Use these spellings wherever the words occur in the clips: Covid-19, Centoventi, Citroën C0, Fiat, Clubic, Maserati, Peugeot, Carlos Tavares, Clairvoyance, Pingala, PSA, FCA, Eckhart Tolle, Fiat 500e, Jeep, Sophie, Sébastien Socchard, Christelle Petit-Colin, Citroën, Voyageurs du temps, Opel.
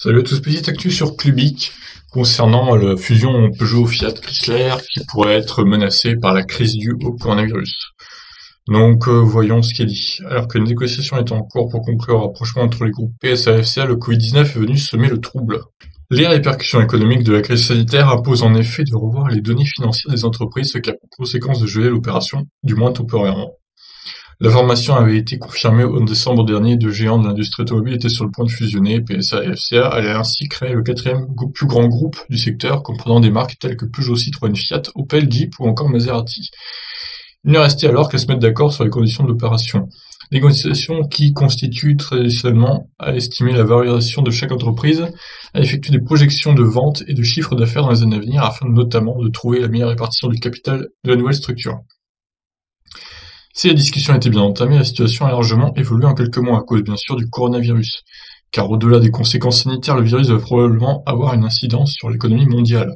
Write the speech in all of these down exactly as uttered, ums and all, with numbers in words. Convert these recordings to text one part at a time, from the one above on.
Salut à tous, petite actu sur Clubic concernant la fusion Peugeot-Fiat-Chrysler qui pourrait être menacée par la crise due au coronavirus. Donc euh, voyons ce qui est dit. Alors que les négociations étaient en cours pour conclure un rapprochement entre les groupes P S A et F C A, le Covid dix-neuf est venu semer le trouble. Les répercussions économiques de la crise sanitaire imposent en effet de revoir les données financières des entreprises, ce qui a pour conséquence de geler l'opération, du moins temporairement. L'information avait été confirmée en décembre dernier, deux géants de l'industrie automobile étaient sur le point de fusionner, P S A et F C A allaient ainsi créer le quatrième plus grand groupe du secteur, comprenant des marques telles que Peugeot, Citroën, Fiat, Opel, Jeep ou encore Maserati. Il ne restait alors qu'à se mettre d'accord sur les conditions de l'opération. Les négociations qui constituent traditionnellement à estimer la valorisation de chaque entreprise, à effectuer des projections de ventes et de chiffres d'affaires dans les années à venir afin notamment de trouver la meilleure répartition du capital de la nouvelle structure. Si la discussion était bien entamée, la situation a largement évolué en quelques mois à cause bien sûr du coronavirus. Car au-delà des conséquences sanitaires, le virus va probablement avoir une incidence sur l'économie mondiale.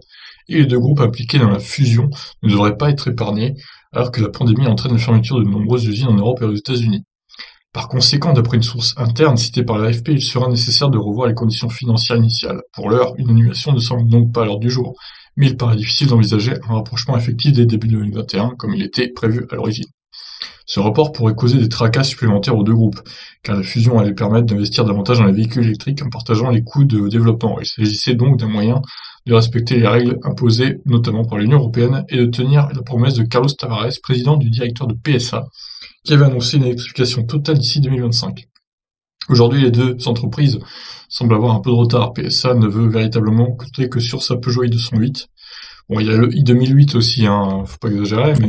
Et les deux groupes impliqués dans la fusion ne devraient pas être épargnés, alors que la pandémie entraîne la fermeture de nombreuses usines en Europe et aux États-Unis. Par conséquent, d'après une source interne citée par l'A F P, il sera nécessaire de revoir les conditions financières initiales. Pour l'heure, une annulation ne semble donc pas à l'ordre du jour, mais il paraît difficile d'envisager un rapprochement effectif dès début deux mille vingt et un, comme il était prévu à l'origine. Ce report pourrait causer des tracas supplémentaires aux deux groupes, car la fusion allait permettre d'investir davantage dans les véhicules électriques en partageant les coûts de développement. Il s'agissait donc d'un moyen de respecter les règles imposées notamment par l'Union européenne et de tenir la promesse de Carlos Tavares, président du directeur de P S A, qui avait annoncé une électrification totale d'ici deux mille vingt-cinq. Aujourd'hui, les deux entreprises semblent avoir un peu de retard. P S A ne veut véritablement compter que sur sa Peugeot i deux cent huit. Bon, il y a le i deux mille huit aussi, hein, faut pas exagérer, mais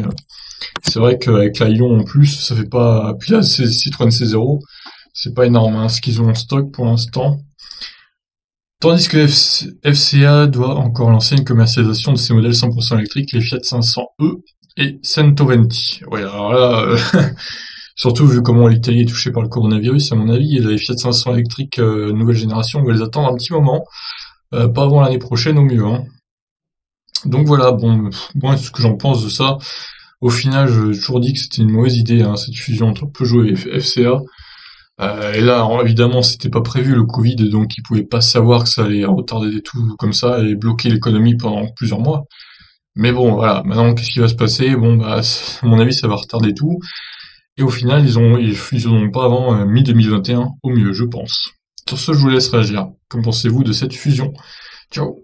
c'est vrai qu'avec la i-ion en plus, ça fait pas... Puis là, c'est Citroën C zéro, c'est pas énorme, hein, ce qu'ils ont en stock pour l'instant. Tandis que F C A doit encore lancer une commercialisation de ses modèles cent pour cent électriques, les Fiat cinq cents e et Centoventi. Ouais, alors là, euh, surtout vu comment l'Italie est touchée par le coronavirus, à mon avis, les Fiat cinq cents électriques euh, nouvelle génération, on va les attendre un petit moment, euh, pas avant l'année prochaine au mieux. Hein. Donc voilà, bon, bon, ce que j'en pense de ça. Au final, j'ai toujours dit que c'était une mauvaise idée, hein, cette fusion entre Peugeot et F C A. Euh, et là, évidemment, c'était pas prévu le Covid, donc ils pouvaient pas savoir que ça allait retarder des tout comme ça et bloquer l'économie pendant plusieurs mois. Mais bon, voilà. Maintenant, qu'est-ce qui va se passer? Bon, bah, à mon avis, ça va retarder tout. Et au final, ils ont, ils fusionneront pas avant euh, mi deux mille vingt et un, au mieux, je pense. Sur ce, je vous laisse réagir. Qu'en pensez-vous de cette fusion? Ciao.